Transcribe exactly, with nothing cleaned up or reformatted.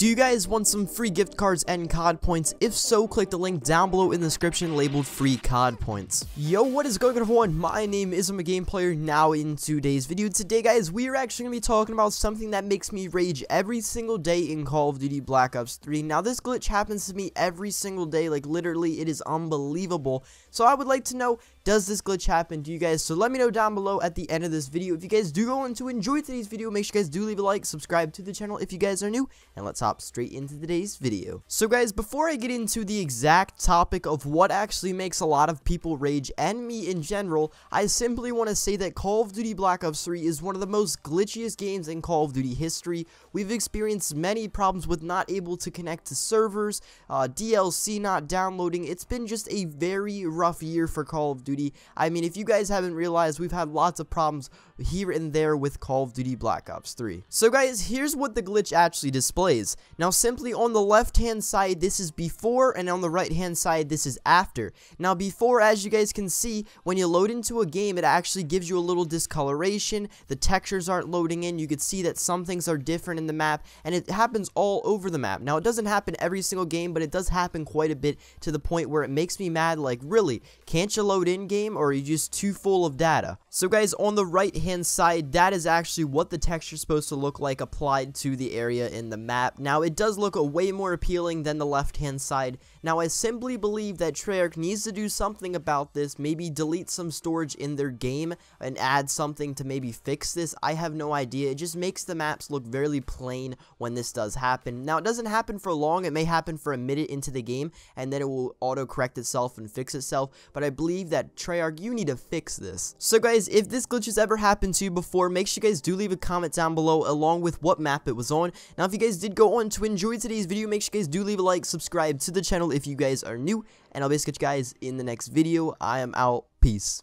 Do you guys want some free gift cards and C O D points? If so, click the link down below in the description labeled free C O D points. Yo, what is going on, everyone? My name is I'm a Game Player. Now in today's video, today guys, we are actually going to be talking about something that makes me rage every single day in Call of Duty Black Ops three. Now this glitch happens to me every single day, like literally it is unbelievable. So I would like to know, does this glitch happen to you guys? So let me know down below at the end of this video. If you guys do go on to enjoy today's video, make sure you guys do leave a like, subscribe to the channel if you guys are new, and let's hop straight into today's video. So guys, before I get into the exact topic of what actually makes a lot of people rage and me in general, I simply want to say that Call of Duty Black Ops three is one of the most glitchiest games in Call of Duty history. We've experienced many problems with not able to connect to servers, uh, D L C not downloading. It's been just a very rough year for Call of Duty. I mean, if you guys haven't realized, we've had lots of problems here and there with Call of Duty Black Ops three. So guys, here's what the glitch actually displays. Now simply on the left hand side this is before, and on the right hand side this is after. Now before, as you guys can see, when you load into a game it actually gives you a little discoloration, the textures aren't loading in, you could see that some things are different in the map, and it happens all over the map. Now it doesn't happen every single game, but it does happen quite a bit, to the point where it makes me mad, like really, can't you load in game, or are you just too full of data? So guys, on the right hand side that is actually what the texture is supposed to look like applied to the area in the map. Now Now, it does look a way more appealing than the left-hand side. Now, I simply believe that Treyarch needs to do something about this, maybe delete some storage in their game and add something to maybe fix this. I have no idea. It just makes the maps look very plain when this does happen. Now, it doesn't happen for long. It may happen for a minute into the game, and then it will auto-correct itself and fix itself, but I believe that Treyarch, you need to fix this. So, guys, if this glitch has ever happened to you before, make sure you guys do leave a comment down below along with what map it was on. Now, if you guys did go on to enjoy today's video, make sure you guys do leave a like, subscribe to the channel if you guys are new, and I'll basically catch you guys in the next video. I am out. Peace.